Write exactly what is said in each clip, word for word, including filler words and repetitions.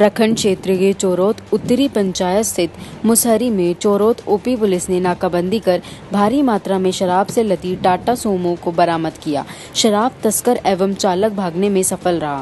प्रखंड क्षेत्र के चोरोत उत्तरी पंचायत स्थित मुसहरी में चोरोत ओपी पुलिस ने नाकाबंदी कर भारी मात्रा में शराब से लदी टाटा सोमो को बरामद किया। शराब तस्कर एवं चालक भागने में सफल रहा।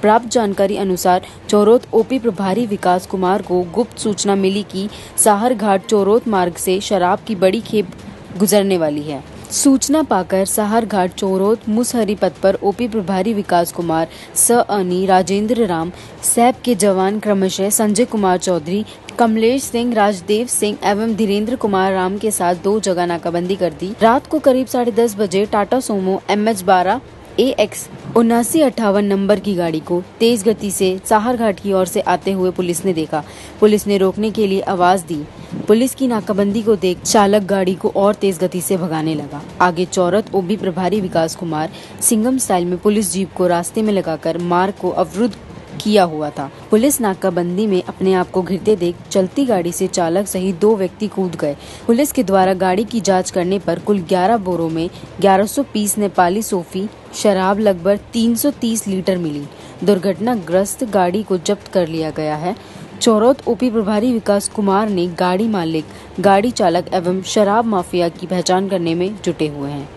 प्राप्त जानकारी अनुसार चोरोत ओपी प्रभारी विकास कुमार को गुप्त सूचना मिली कि साहर घाट चोरोत मार्ग से शराब की बड़ी खेप गुजरने वाली है। सूचना पाकर साहर घाट चोरोत मुसहरी पथ पर ओपी प्रभारी विकास कुमार स अनी राजेंद्र राम सैप के जवान क्रमशः संजय कुमार चौधरी, कमलेश सिंह, राजदेव सिंह एवं धीरेन्द्र कुमार राम के साथ दो जगह नाकाबंदी कर दी। रात को करीब साढ़े दस बजे टाटा सोमो एम एच बारह ए एक्स उन्नासी अट्ठावन नंबर की गाड़ी को तेज गति से साहर घाट की ओर से आते हुए पुलिस ने देखा। पुलिस ने रोकने के लिए आवाज दी। पुलिस की नाकाबंदी को देख चालक गाड़ी को और तेज गति से भगाने लगा। आगे चौरत ओबी प्रभारी विकास कुमार सिंगम स्टाइल में पुलिस जीप को रास्ते में लगाकर मार्ग को अवरुद्ध किया हुआ था। पुलिस नाकाबंदी में अपने आप को घिरते देख चलती गाड़ी से चालक सहित दो व्यक्ति कूद गए। पुलिस के द्वारा गाड़ी की जांच करने पर कुल ग्यारह बोरों में ग्यारह सौ पीस नेपाली सौफी शराब लगभग तीन सौ तीस लीटर मिली। दुर्घटनाग्रस्त गाड़ी को जब्त कर लिया गया है। चौरोत ओपी प्रभारी विकास कुमार ने गाड़ी मालिक, गाड़ी चालक एवं शराब माफिया की पहचान करने में जुटे हुए हैं।